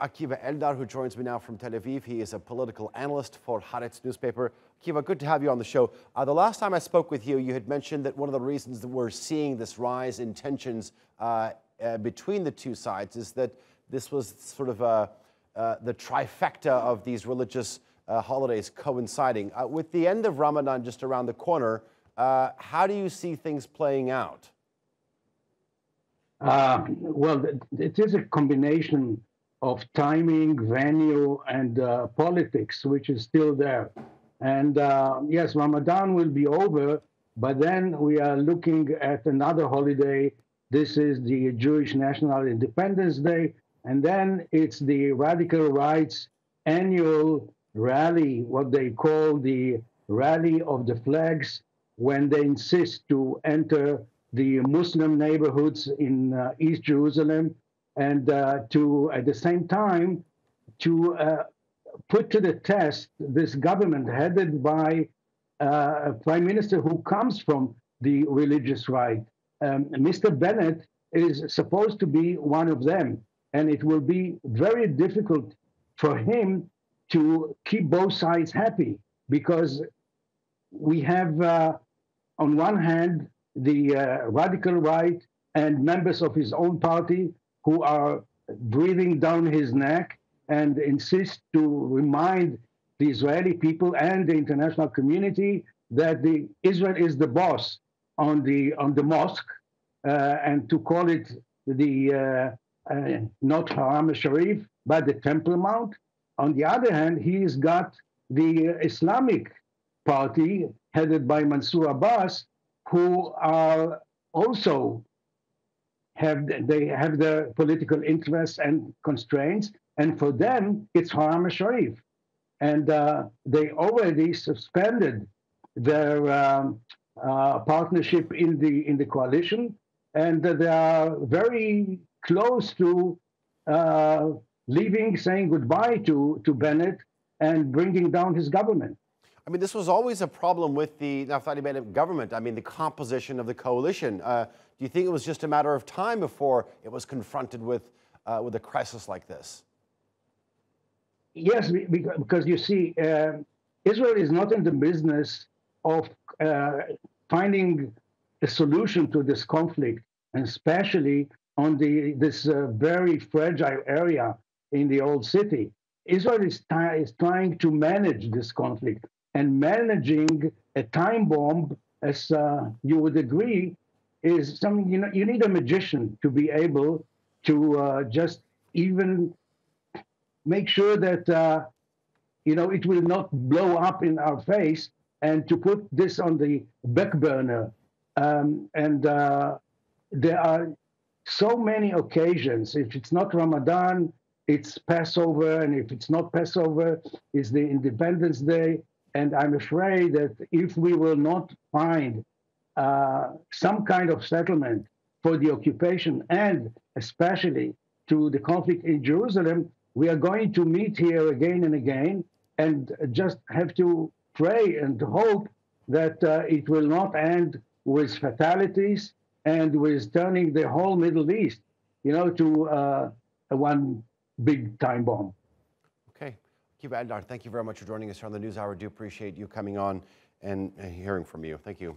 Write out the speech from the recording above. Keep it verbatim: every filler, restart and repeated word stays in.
Akiva Eldar, who joins me now from Tel Aviv. He is a political analyst for Haaretz newspaper. Akiva, good to have you on the show. Uh, the last time I spoke with you, you had mentioned that one of the reasons that we're seeing this rise in tensions uh, uh, between the two sides is that this was sort of uh, uh, the trifecta of these religious uh, holidays coinciding. Uh, with the end of Ramadan just around the corner, uh, how do you see things playing out? Uh, well, it is a combination of timing, venue, and uh, politics, which is still there. And uh, yes, Ramadan will be over, but then we are looking at another holiday. This is the Jewish National Independence Day, and then it's the radical right's annual rally, what they call the Rally of the Flags, when they insist to enter the Muslim neighborhoods in uh, East Jerusalem, and uh, to, at the same time, to uh, put to the test this government headed by uh, a prime minister who comes from the religious right. Um, Mister Bennett is supposed to be one of them, and it will be very difficult for him to keep both sides happy, because we have, uh, on one hand, the uh, radical right and members of his own party who are breathing down his neck and insist to remind the Israeli people and the international community that the, Israel is the boss on the, on the mosque, uh, and to call it the, uh, uh, not Haram al-Sharif, but the Temple Mount. On the other hand, he's got the Islamic party headed by Mansour Abbas, who are also have they have their political interests and constraints, and for them it's Haram al-Sharif, and uh, they already suspended their um, uh, partnership in the in the coalition, and uh, they are very close to uh, leaving, saying goodbye to to Bennett and bringing down his government. I mean, this was always a problem with the Naftali Bennett government. I mean, the composition of the coalition. Uh, do you think it was just a matter of time before it was confronted with, uh, with a crisis like this? Yes, because you see, uh, Israel is not in the business of uh, finding a solution to this conflict, and especially on the, this uh, very fragile area in the Old City. Israel is, is trying to manage this conflict. And managing a time bomb, as uh, you would agree, is something, you know, you need a magician to be able to uh, just even make sure that, uh, you know, it will not blow up in our face, and to put this on the back burner. Um, and uh, there are so many occasions. If it's not Ramadan, it's Passover. And if it's not Passover, it's the Independence Day. And I'm afraid that if we will not find uh, some kind of settlement for the occupation, and especially to the conflict in Jerusalem, we are going to meet here again and again, and just have to pray and hope that uh, it will not end with fatalities and with turning the whole Middle East, you know, to uh, one big time bomb. Akiva Eldar, thank you very much for joining us here on the NewsHour. I do appreciate you coming on and hearing from you. Thank you.